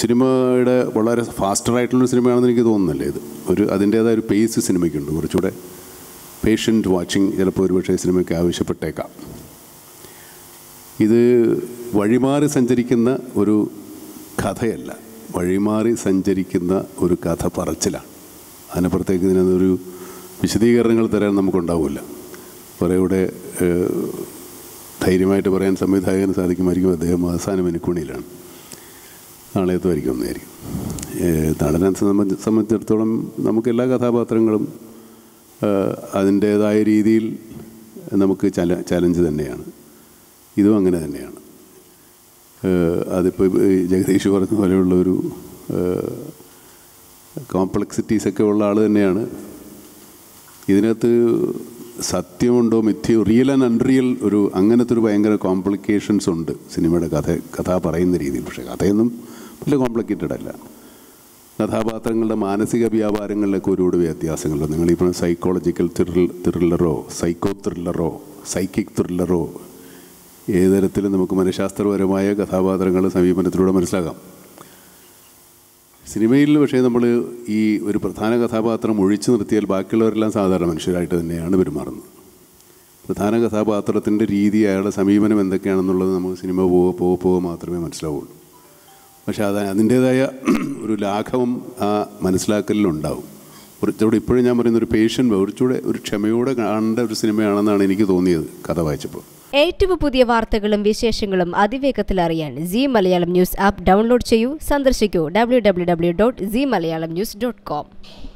സിനിമയുടെ വളരെ ഫാസ്റ്ററായിട്ടുള്ള സിനിമയാണെന്ന് എനിക്ക് തോന്നുന്നില്ല. ഇത് ഒരു അതിൻ്റേതായ ഒരു പേസ് സിനിമയ്ക്കുണ്ട്. കുറച്ചുകൂടെ പേഷ്യൻ്റ് വാച്ചിങ് ചിലപ്പോൾ ഒരുപക്ഷെ സിനിമയ്ക്ക് ആവശ്യപ്പെട്ടേക്കാം. ഇത് വഴിമാറി സഞ്ചരിക്കുന്ന ഒരു കഥയല്ല, വഴിമാറി സഞ്ചരിക്കുന്ന ഒരു കഥ പറച്ചിലാണ്. അതിനപ്പുറത്തേക്ക് ഇതിനൊരു വിശദീകരണങ്ങൾ തരാൻ നമുക്കുണ്ടാവില്ല. കുറേയൂടെ ധൈര്യമായിട്ട് പറയാൻ സംവിധായകന് സാധിക്കുമായിരിക്കും. അദ്ദേഹം അവസാനം എനിക്കുണിയിലാണ്, നാളെത്തുമായിരിക്കും ഒന്നായിരിക്കും. നടനെ സംബന്ധിച്ചിടത്തോളം നമുക്കെല്ലാ കഥാപാത്രങ്ങളും അതിൻ്റേതായ രീതിയിൽ നമുക്ക് ചലഞ്ച് തന്നെയാണ്. ഇതും അങ്ങനെ തന്നെയാണ്. അതിപ്പോൾ ജഗദീഷ് പറഞ്ഞ പോലെയുള്ളൊരു കോംപ്ലക്സിറ്റീസൊക്കെ ഉള്ള ആൾ തന്നെയാണ്. ഇതിനകത്ത് സത്യമുണ്ടോ മിഥ്യയോ, റിയൽ ആൻഡ് അൺറിയൽ, ഒരു അങ്ങനത്തെ ഒരു ഭയങ്കര കോംപ്ലിക്കേഷൻസ് ഉണ്ട് സിനിമയുടെ കഥ പറയുന്ന രീതിയിൽ. പക്ഷേ കഥയൊന്നും വലിയ കോംപ്ലിക്കേറ്റഡ് അല്ല. കഥാപാത്രങ്ങളുടെ മാനസിക വ്യാപാരങ്ങളിലൊക്കെ ഒരുപാട് വ്യത്യാസങ്ങളുണ്ട്. നിങ്ങൾ ഇപ്പോൾ സൈക്കോളജിക്കൽ ത്രില്ലറോ സൈക്കോ ത്രില്ലറോ സൈക്കിക് ത്രില്ലറോ ഏത് തരത്തിലും നമുക്ക് മനഃശാസ്ത്രപരമായ കഥാപാത്രങ്ങളുടെ സമീപനത്തിലൂടെ മനസ്സിലാക്കാം സിനിമയിൽ. പക്ഷേ നമ്മൾ ഈ ഒരു പ്രധാന കഥാപാത്രം ഒഴിച്ചു നിർത്തിയാൽ ബാക്കിയുള്ളവരെല്ലാം സാധാരണ മനുഷ്യരായിട്ട് തന്നെയാണ് പെരുമാറുന്നത്. പ്രധാന കഥാപാത്രത്തിൻ്റെ രീതി, അയാളുടെ സമീപനം എന്തൊക്കെയാണെന്നുള്ളത് നമുക്ക് സിനിമ പോവുക മാത്രമേ മനസ്സിലാവുള്ളൂ. പക്ഷേ അതിൻ്റേതായ ഒരു ലാഘവം ആ മനസ്സിലാക്കലിലുണ്ടാവും. കുറച്ചുകൂടെ ഇപ്പോഴും ഞാൻ പറയുന്ന ഒരു പേഷ്യൻ്റ്, കുറച്ചുകൂടെ ഒരു ക്ഷമയോടെ കാണേണ്ട ഒരു സിനിമയാണെന്നാണ് എനിക്ക് തോന്നിയത് കഥ വായിച്ചപ്പോൾ. ഏറ്റവും പുതിയ വാർത്തകളും വിശേഷങ്ങളും അതിവേഗത്തിൽ അറിയാൻ Zee Malayalam news app download ചെയ്യൂ. സന്ദർശിക്കൂ www.zmalayalamnews.com.